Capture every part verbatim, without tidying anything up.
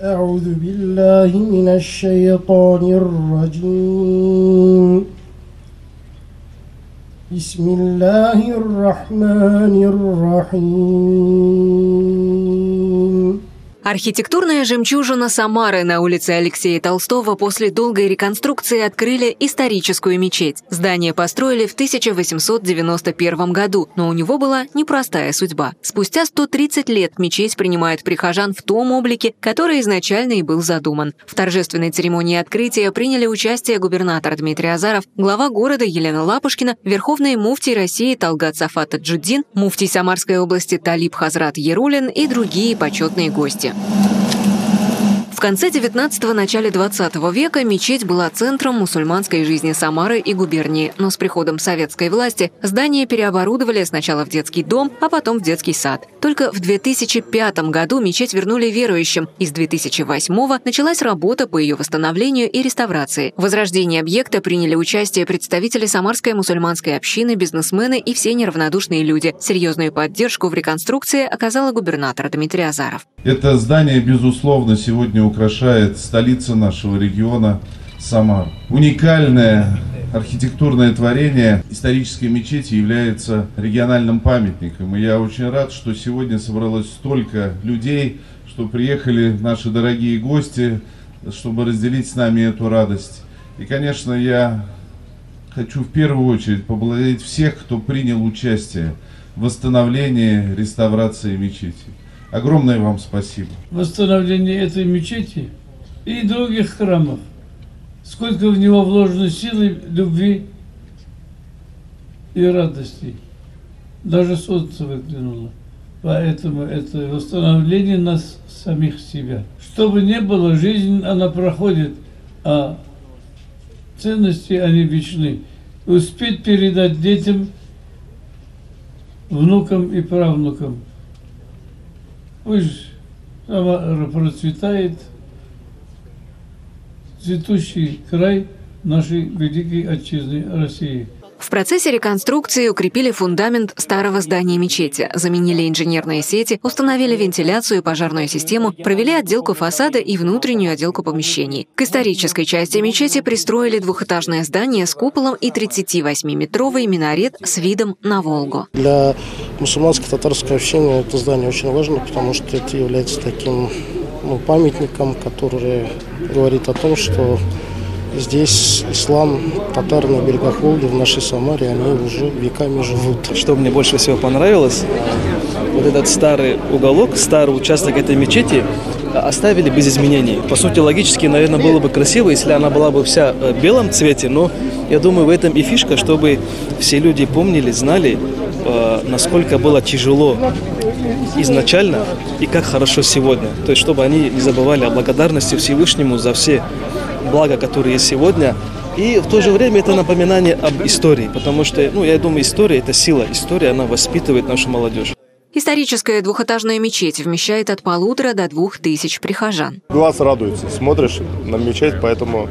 أعوذ بالله من الشيطان الرجيم بسم الله الرحمن الرحيم. Архитектурная жемчужина Самары на улице Алексея Толстого после долгой реконструкции открыли историческую мечеть. Здание построили в тысяча восемьсот девяносто первом году, но у него была непростая судьба. Спустя сто тридцать лет мечеть принимает прихожан в том облике, который изначально и был задуман. В торжественной церемонии открытия приняли участие губернатор Дмитрий Азаров, глава города Елена Лапушкина, верховный муфтий России Талгат Сафатджуддин, муфтий Самарской области Талиб Хазрат Ярулин и другие почетные гости. В конце девятнадцатого – начале двадцатого века мечеть была центром мусульманской жизни Самары и губернии, но с приходом советской власти здание переоборудовали сначала в детский дом, а потом в детский сад. Только в две тысячи пятом году мечеть вернули верующим, и с две тысячи восьмого началась работа по ее восстановлению и реставрации. В возрождении объекта приняли участие представители Самарской мусульманской общины, бизнесмены и все неравнодушные люди. Серьезную поддержку в реконструкции оказала губернатор Дмитрий Азаров. Это здание, безусловно, сегодня украшает столицу нашего региона Самару. Уникальное архитектурное творение исторической мечети является региональным памятником. И я очень рад, что сегодня собралось столько людей, что приехали наши дорогие гости, чтобы разделить с нами эту радость. И, конечно, я хочу в первую очередь поблагодарить всех, кто принял участие в восстановлении, реставрации мечети. Огромное вам спасибо. Восстановление этой мечети и других храмов. Сколько в него вложено силы, любви и радости. Даже солнце выглянуло. Поэтому это восстановление нас самих себя. Что бы ни было, жизнь, она проходит, а ценности, они вечны. Успеть передать детям, внукам и правнукам. Пусть Самара процветает, цветущий край нашей великой отчизны России. В процессе реконструкции укрепили фундамент старого здания мечети, заменили инженерные сети, установили вентиляцию и пожарную систему, провели отделку фасада и внутреннюю отделку помещений. К исторической части мечети пристроили двухэтажное здание с куполом и тридцативосьмиметровый минарет с видом на Волгу. Для мусульманско-татарского общения это здание очень важно, потому что это является таким, ну, памятником, который говорит о том, что здесь ислам, татары на берегах Волги, в нашей Самаре, они уже веками живут. Что мне больше всего понравилось, вот этот старый уголок, старый участок этой мечети оставили без изменений. По сути, логически, наверное, было бы красиво, если она была бы вся в белом цвете, но я думаю, в этом и фишка, чтобы все люди помнили, знали, насколько было тяжело изначально и как хорошо сегодня. То есть, чтобы они не забывали о благодарности Всевышнему за все блага, которые есть сегодня. И в то же время это напоминание об истории, потому что, ну, я думаю, история – это сила. История, она воспитывает нашу молодежь. Историческая двухэтажная мечеть вмещает от полутора до двух тысяч прихожан. Глаз радуется, смотришь на мечеть, поэтому,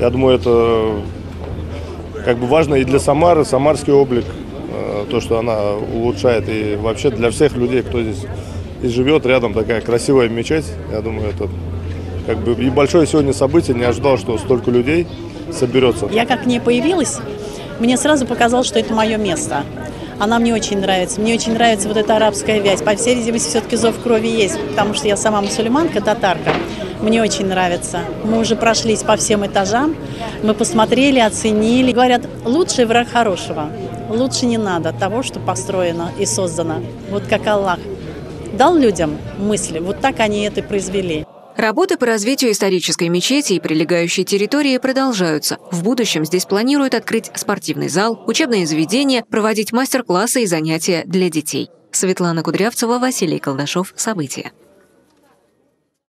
я думаю, это как бы важно и для Самары, самарский облик, то, что она улучшает, и вообще для всех людей, кто здесь и живет рядом, такая красивая мечеть, я думаю, это... Как бы и большое сегодня событие, не ожидал, что столько людей соберется. Я как к ней появилась, мне сразу показалось, что это мое место. Она мне очень нравится. Мне очень нравится вот эта арабская вязь. По всей видимости, все-таки зов крови есть, потому что я сама мусульманка, татарка. Мне очень нравится. Мы уже прошлись по всем этажам, мы посмотрели, оценили. Говорят, лучший враг хорошего. Лучше не надо того, что построено и создано. Вот как Аллах дал людям мысли, вот так они это произвели. Работы по развитию исторической мечети и прилегающей территории продолжаются. В будущем здесь планируют открыть спортивный зал, учебные заведения, проводить мастер-классы и занятия для детей. Светлана Кудрявцева, Василий Колдашов. События.